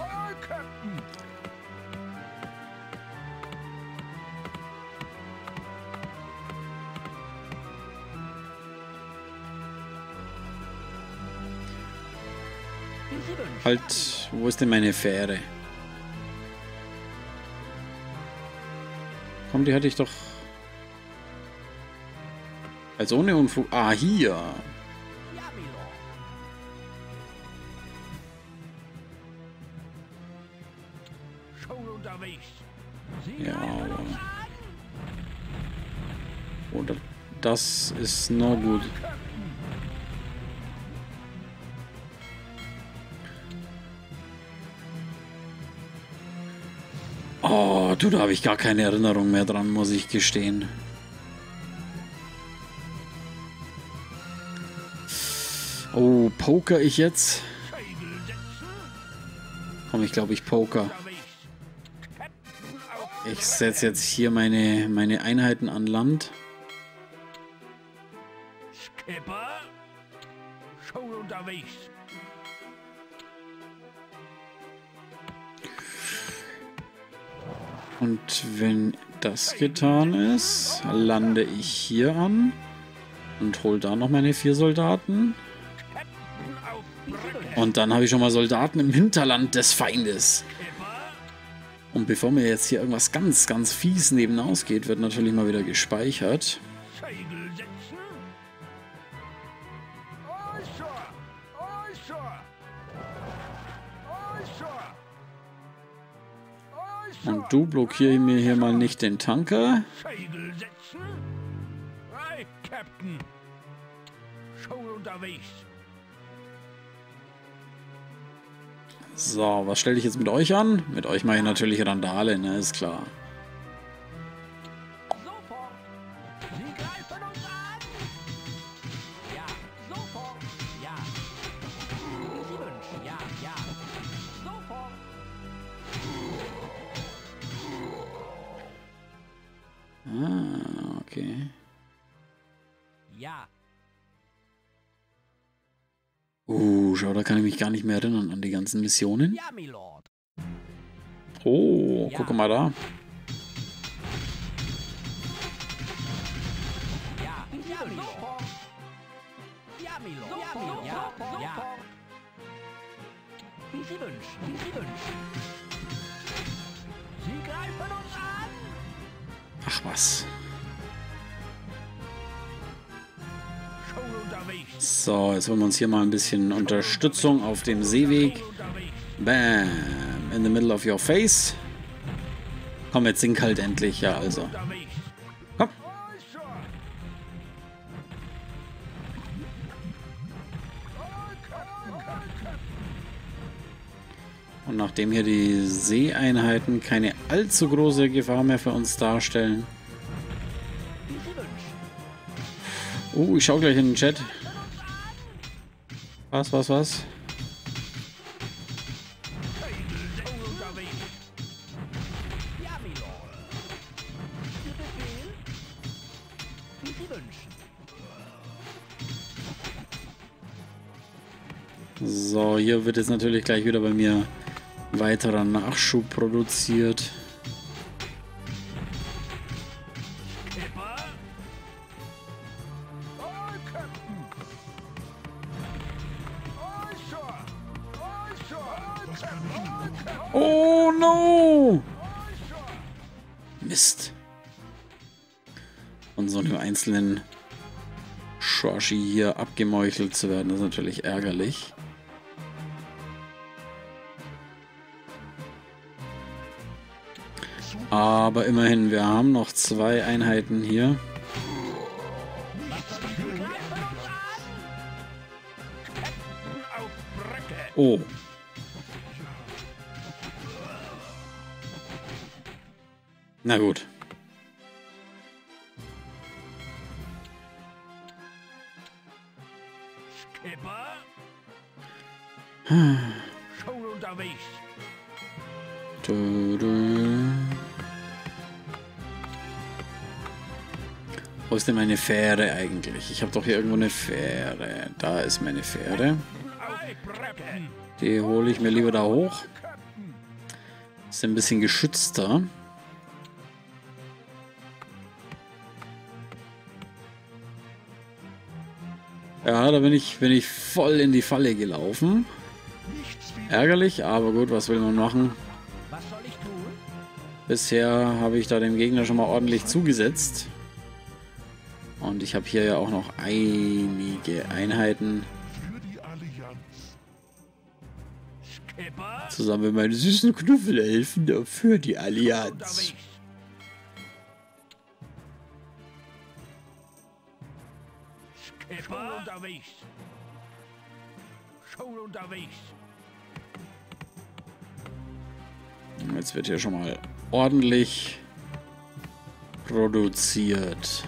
Halt, wo ist denn meine Fähre? Komm, die hatte ich doch... Als ohne Unfug... Ah, hier! Das ist noch gut. du, da habe ich gar keine Erinnerung mehr dran, muss ich gestehen. Oh, poker ich jetzt? Komm, ich glaube, ich poker. Ich setze jetzt hier meine Einheiten an Land. Und wenn das getan ist, lande ich hier an und hole da noch meine 4 Soldaten. Und dann habe ich schon mal Soldaten im Hinterland des Feindes. Und bevor mir jetzt hier irgendwas ganz, ganz fies neben ausgeht, wird natürlich mal wieder gespeichert. Und du blockiere mir hier mal nicht den Tanker. So, was stelle ich jetzt mit euch an? Mit euch mache ich natürlich Randale, ne, ist klar. Ah, okay. Ja. Schau, da kann ich mich gar nicht mehr erinnern an die ganzen Missionen. Oh, guck mal da. Ach was. So, jetzt holen wir uns hier mal ein bisschen Unterstützung auf dem Seeweg. Bam! In the middle of your face. Komm, jetzt sink halt endlich. Ja, also. Komm. Und nachdem hier die Seeeinheiten keine allzu große Gefahr mehr für uns darstellen. Oh, ich schau gleich in den Chat. Was? So, hier wird jetzt natürlich gleich wieder bei mir weiterer Nachschub produziert. Oh no! Mist. Von so einem einzelnen Schorschi hier abgemeuchelt zu werden, ist natürlich ärgerlich. Aber immerhin, wir haben noch 2 Einheiten hier. Oh. Na gut. Wo ist denn meine Fähre eigentlich? Ich habe doch hier irgendwo eine Fähre. Da ist meine Fähre. Die hole ich mir lieber da hoch. Ist ein bisschen geschützter. Ja, da bin ich voll in die Falle gelaufen. Ärgerlich, aber gut, was will man machen? Bisher habe ich da dem Gegner schon mal ordentlich zugesetzt. Und ich habe hier ja auch noch einige Einheiten. Zusammen mit meinen süßen Knuffelelfen für die Allianz. Jetzt wird hier schon mal ordentlich produziert.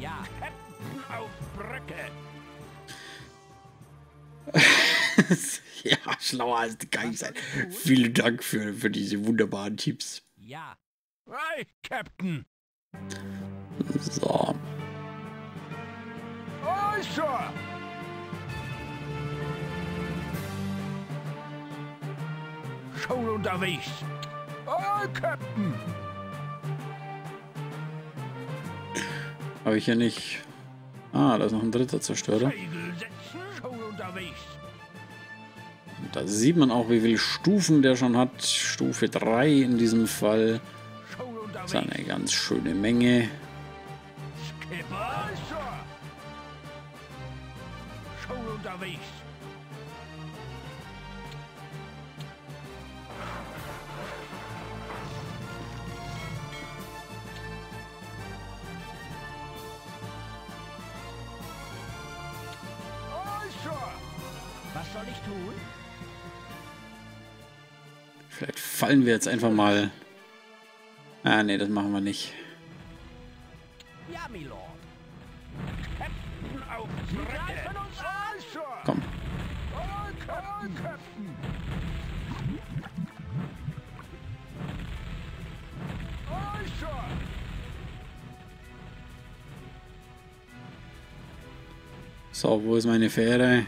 Ja, auf Brücke. Ja, schlauer als die kann ich sein. Vielen Dank für diese wunderbaren Tipps. Ja. Hi, Captain. So. Oh, sure. Schon unterwegs. Oh, Captain. Habe ich ja nicht. Ah, da ist noch ein dritter Zerstörer. Da sieht man auch, wie viele Stufen der schon hat. Stufe 3 in diesem Fall. Das ist eine ganz schöne Menge. Was soll ich tun? Vielleicht fallen wir jetzt einfach mal. Ah, nee, das machen wir nicht. Komm. So, wo ist meine Fähre?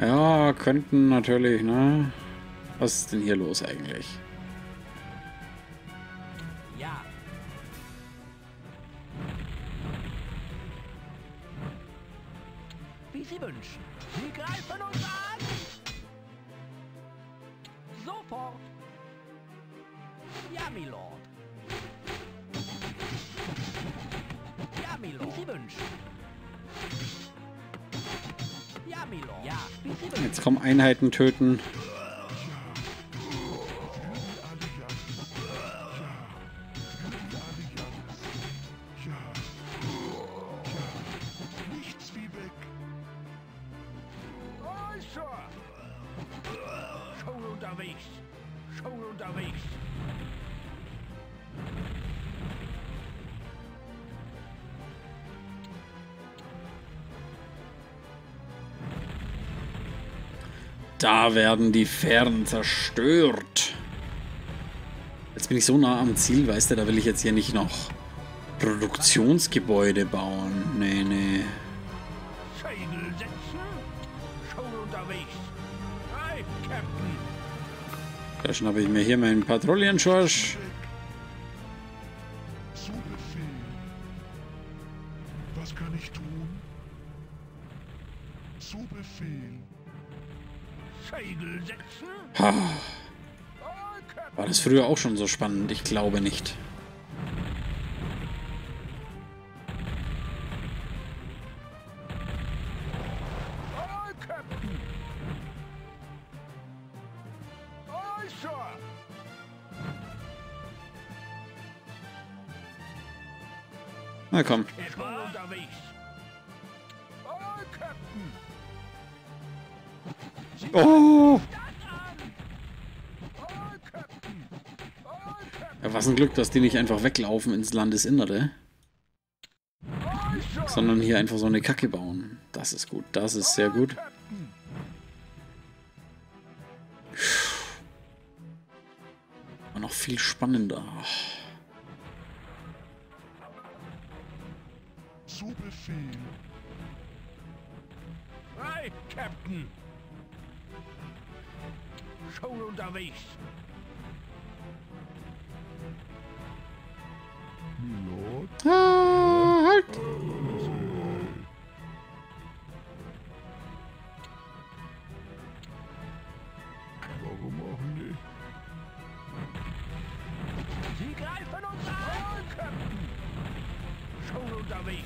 Ja, könnten natürlich, ne? Was ist denn hier los eigentlich? Ja. Wie Sie wünschen. Sie greifen uns an! Sofort! Ja, Milord! Ja, Milord! Wie Sie wünschen! Jetzt kommen Einheiten töten. Da werden die Fähren zerstört. Jetzt bin ich so nah am Ziel, weißt du, da will ich jetzt hier nicht noch Produktionsgebäude bauen. Nee, nee. Segel setzen, schon unterwegs. Hi, Captain. Da schnappe ich mir hier meinen Patrouillenschorsch. Was kann ich tun? Zu Befehl. Ha. War das früher auch schon so spannend? Ich glaube nicht. Na komm. Oh! Ja, was ein Glück, dass die nicht einfach weglaufen ins Landesinnere, sondern hier einfach so eine Kacke bauen. Das ist gut, das ist sehr gut. War noch viel spannender. Zu Befehl. Hi, Captain. Schon unterwegs. Ah, halt. Warum auch nicht? Sie greifen uns an! Schon unterwegs.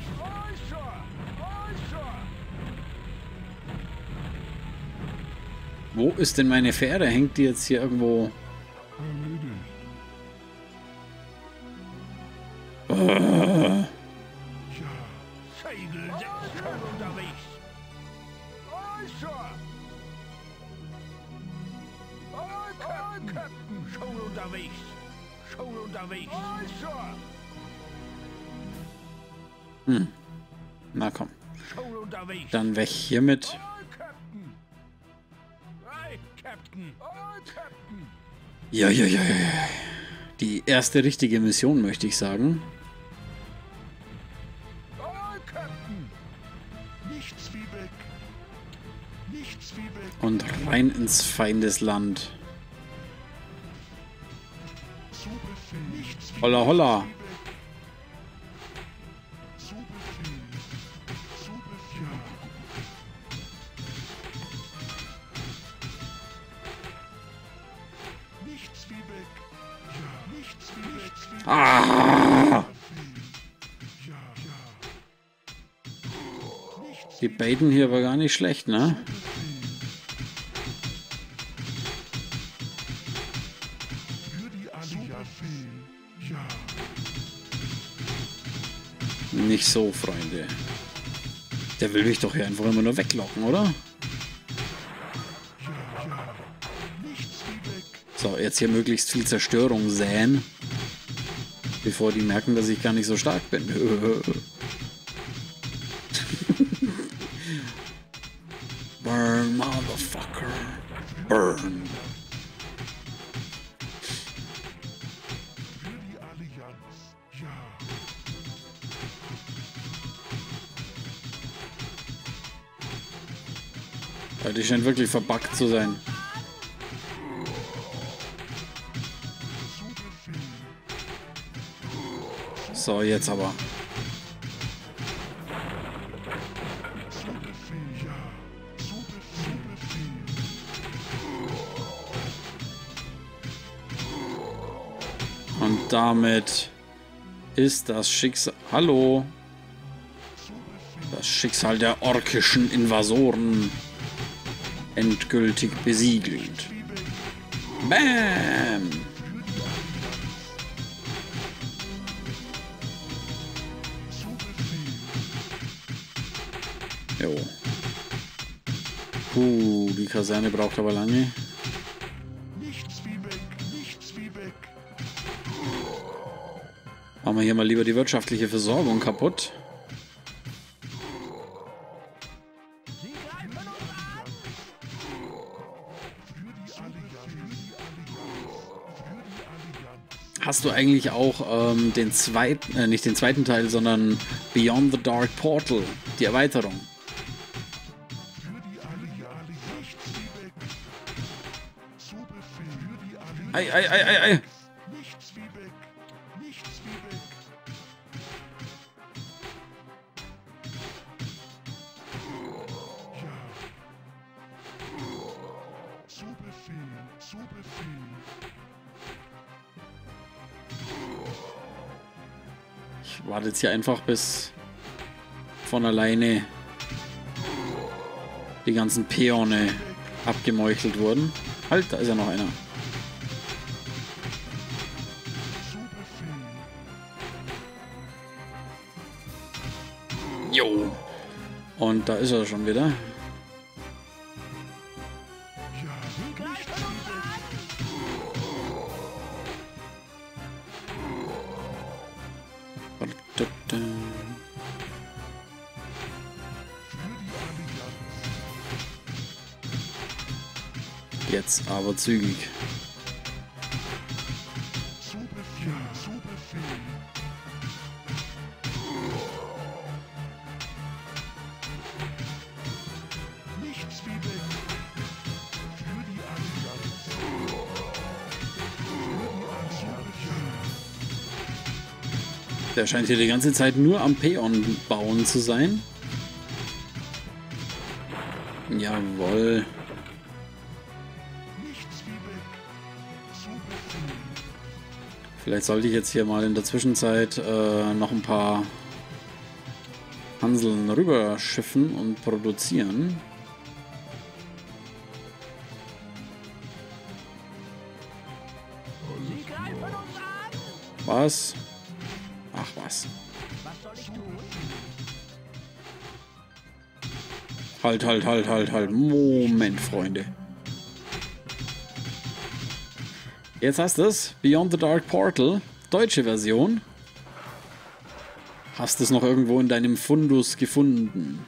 Wo ist denn meine Fähre? Hängt die jetzt hier irgendwo? schon unterwegs. Schon unterwegs. Hm. Na komm. Dann weg hiermit. Ja. Die erste richtige Mission, möchte ich sagen. Und rein ins Feindesland. Holla, holla. Ah! Die beiden hier war gar nicht schlecht, ne? Nicht so, Freunde. Der will mich doch hier einfach immer nur weglocken, oder? So, jetzt hier möglichst viel Zerstörung säen. Bevor die merken, dass ich gar nicht so stark bin. Burn, motherfucker. Burn. Ja, die scheint wirklich verbuggt zu sein. So, jetzt aber. Und damit ist das Schicksal... Hallo! Das Schicksal der orkischen Invasoren endgültig besiegelt. Bam! Jo. Puh, die Kaserne braucht aber lange. Machen wir hier mal lieber die wirtschaftliche Versorgung kaputt. Hast du eigentlich auch nicht den zweiten Teil, sondern Beyond the Dark Portal, die Erweiterung? Ei. Ich warte jetzt hier einfach, bis von alleine die ganzen Peone abgemeuchelt wurden. Halt, da ist ja noch einer. Jo. Und da ist er schon wieder. Jetzt aber zügig. Der scheint hier die ganze Zeit nur am Peon bauen zu sein. Jawohl. Vielleicht sollte ich jetzt hier mal in der Zwischenzeit noch ein paar Hanseln rüber schiffen und produzieren. Was? Ach was. Halt. Moment, Freunde. Jetzt hast du es. Beyond the Dark Portal. Deutsche Version. Hast du es noch irgendwo in deinem Fundus gefunden?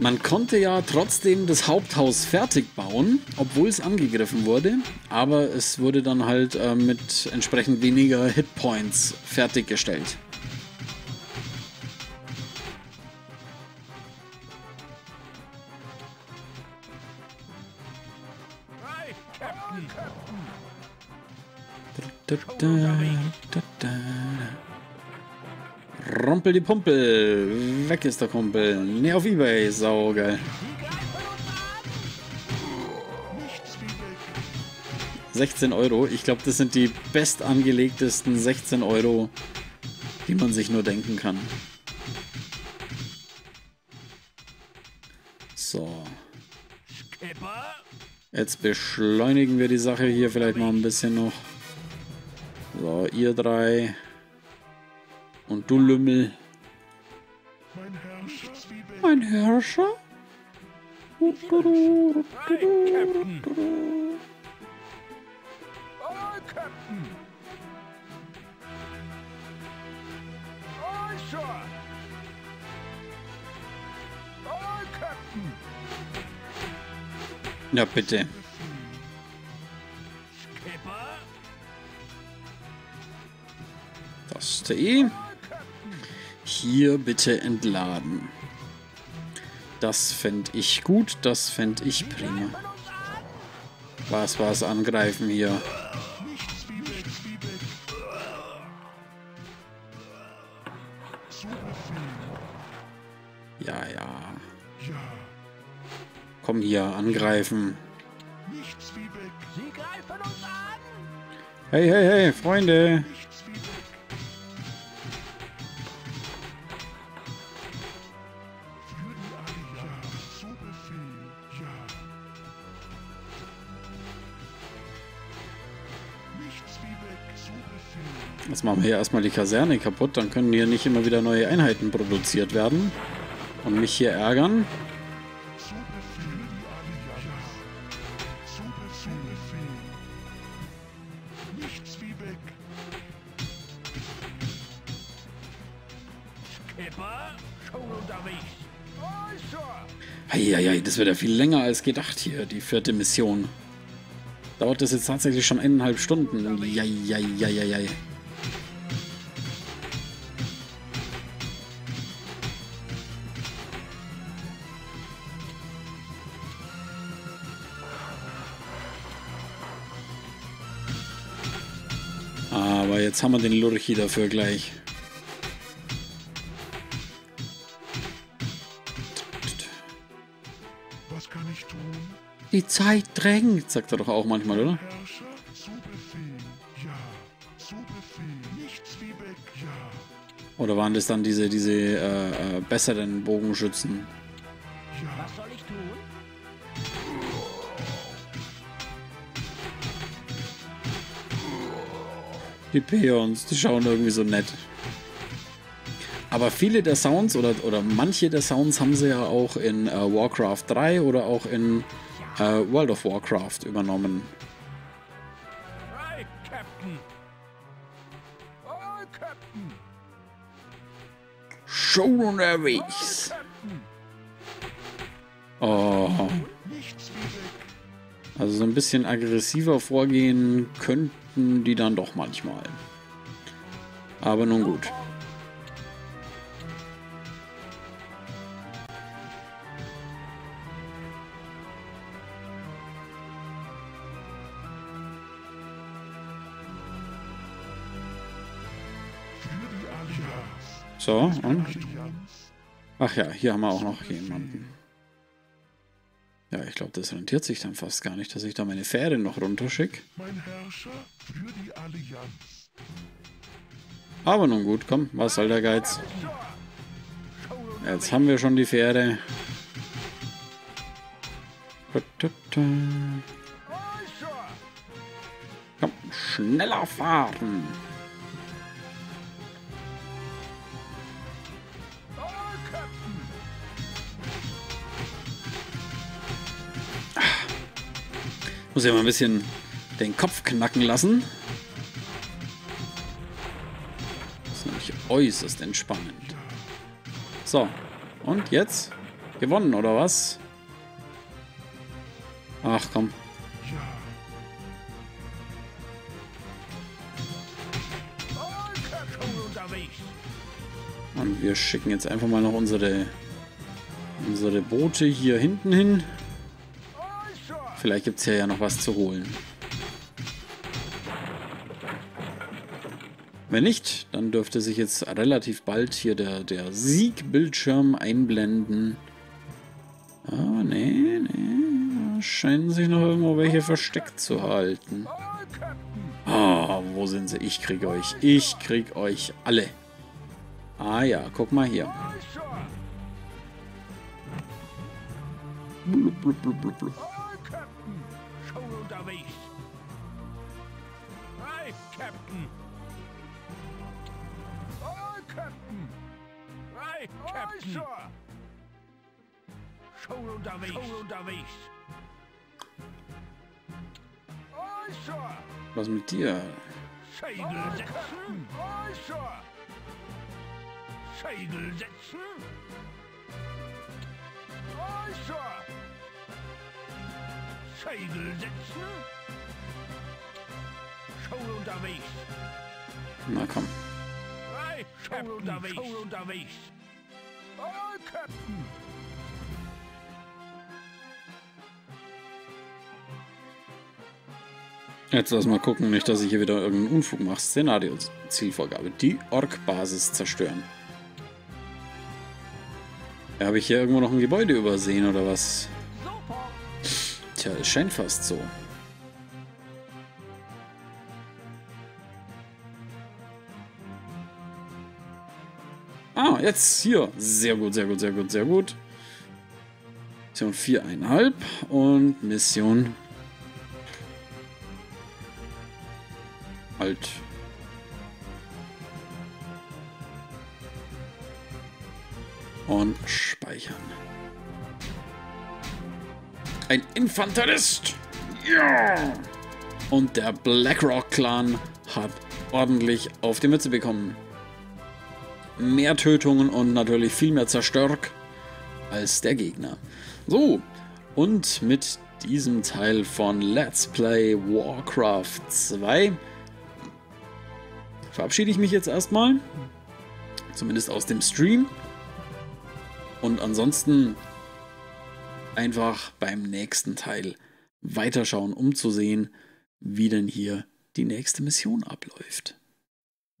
Man konnte ja trotzdem das Haupthaus fertig bauen, obwohl es angegriffen wurde, aber es wurde dann halt mit entsprechend weniger Hitpoints fertiggestellt. Da, da, da, da. Rumpel die Pumpel. Weg ist der Kumpel. Ne, auf Ebay. Saugeil. 16 Euro. Ich glaube, das sind die bestangelegtesten 16 Euro, die man sich nur denken kann. So. Jetzt beschleunigen wir die Sache hier vielleicht mal ein bisschen noch. So, ihr drei. Und du Lümmel. Mein Herrscher? Ja, bitte. Das TI. Hier bitte entladen. Das fände ich gut, das fände ich prima. Was, angreifen hier. Ja. Komm hier, angreifen. Hey, Freunde. Jetzt machen wir hier erstmal die Kaserne kaputt, dann können hier nicht immer wieder neue Einheiten produziert werden und mich hier ärgern. Eieiei, das wird ja viel länger als gedacht hier, die vierte Mission. Dauert das jetzt tatsächlich schon 1,5 Stunden? Eieiei. Jetzt haben wir den Lurchi dafür gleich. Was kann ich tun? Die Zeit drängt, sagt er doch auch manchmal, oder? Oder waren das dann diese besseren Bogenschützen? Was soll ich tun? Die Peons, die schauen irgendwie so nett. Aber viele der Sounds oder manche der Sounds haben sie ja auch in Warcraft 3 oder auch in World of Warcraft übernommen. Schon unterwegs. Oh. Also so ein bisschen aggressiver vorgehen könnten die dann doch manchmal. Aber nun gut. So, und? Ach ja, hier haben wir auch noch jemanden. Ja, ich glaube, das rentiert sich dann fast gar nicht, dass ich da meine Fähre noch runterschicke. Mein Herrscher für die Allianz. Aber nun gut, komm, was soll der Geiz? Jetzt haben wir schon die Fähre. Komm, schneller fahren! Muss ja mal ein bisschen den Kopf knacken lassen. Das ist nämlich äußerst entspannend. So. Und jetzt? Gewonnen, oder was? Ach, komm. Und wir schicken jetzt einfach mal noch unsere Boote hier hinten hin. Vielleicht gibt es hier ja noch was zu holen. Wenn nicht, dann dürfte sich jetzt relativ bald hier der Siegbildschirm einblenden. Ah, nee, nee. Da scheinen sich noch irgendwo welche versteckt zu halten. Ah, wo sind sie? Ich krieg euch. Ich krieg euch alle. Ah ja, guck mal hier. Blub, blub, blub, blub, blub. Was mit dir? Segel setzen. Segel setzen. Schon unterwegs. Na komm. Schon unterwegs. Schon unterwegs. Oh, Captain. Jetzt lass mal gucken, nicht, dass ich hier wieder irgendeinen Unfug mache. Szenario Zielvorgabe. Die Ork-Basis zerstören. Habe ich hier irgendwo noch ein Gebäude übersehen oder was? Tja, es scheint fast so. Ah, jetzt hier. Sehr gut, sehr gut, sehr gut, sehr gut. Mission 4,5 und Mission alt. Und speichern. Ein Infanterist! Ja! Und der Blackrock Clan hat ordentlich auf die Mütze bekommen. Mehr Tötungen und natürlich viel mehr Zerstörung als der Gegner. So, und mit diesem Teil von Let's Play Warcraft 2 verabschiede ich mich jetzt erstmal. Zumindest aus dem Stream. Und ansonsten einfach beim nächsten Teil weiterschauen, um zu sehen, wie denn hier die nächste Mission abläuft.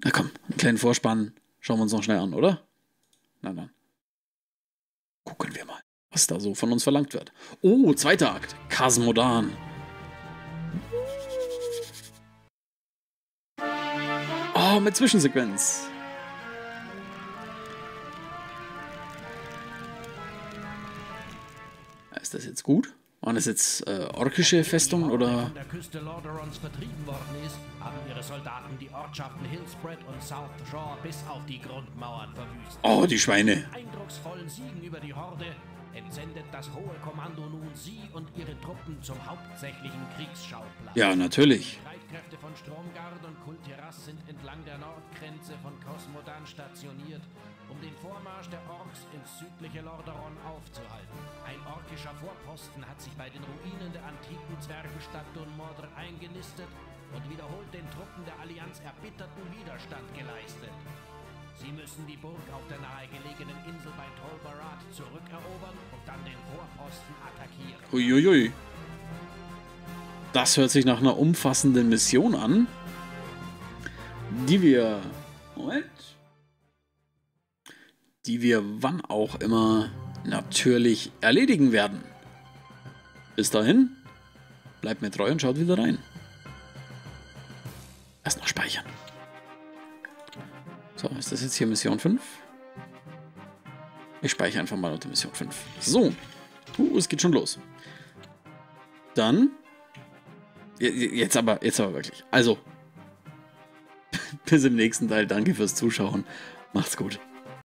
Na komm, einen kleinen Vorspann schauen wir uns noch schnell an, oder? Na dann. Gucken wir mal, was da so von uns verlangt wird. Oh, zweiter Akt, Khaz Modan. Oh, mit Zwischensequenz. Ist das jetzt gut? Waren das jetzt orkische Festungen oder? An der Küste Lordaerons vertrieben worden ist, haben ihre Soldaten die Ortschaften Hillsbred und South Shore bis auf die Grundmauern verwüstet. Oh, die Schweine! Mit eindrucksvollen Siegen über die Horde entsendet das hohe Kommando nun sie und ihre Truppen zum hauptsächlichen Kriegsschauplatz. Ja, natürlich. Streitkräfte von Stromgard und Kul-Tiras sind entlang der Nordgrenze von Khaz Modan stationiert, um den Vormarsch der Orks ins südliche Lordaeron aufzuhalten. Ein orkischer Vorposten hat sich bei den Ruinen der antiken Zwergenstadt Dunmordr eingenistet und wiederholt den Truppen der Allianz erbitterten Widerstand geleistet. Sie müssen die Burg auf der nahegelegenen Insel bei Tolbarat zurückerobern und dann den Vorposten attackieren. Uiuiui. Das hört sich nach einer umfassenden Mission an, die wir... Moment. Die wir wann auch immer natürlich erledigen werden. Bis dahin, bleibt mir treu und schaut wieder rein. Erst noch speichern. So, ist das jetzt hier Mission 5? Ich speichere einfach mal unter Mission 5. So, es geht schon los. Dann, jetzt aber wirklich. Also, bis im nächsten Teil, danke fürs Zuschauen. Macht's gut.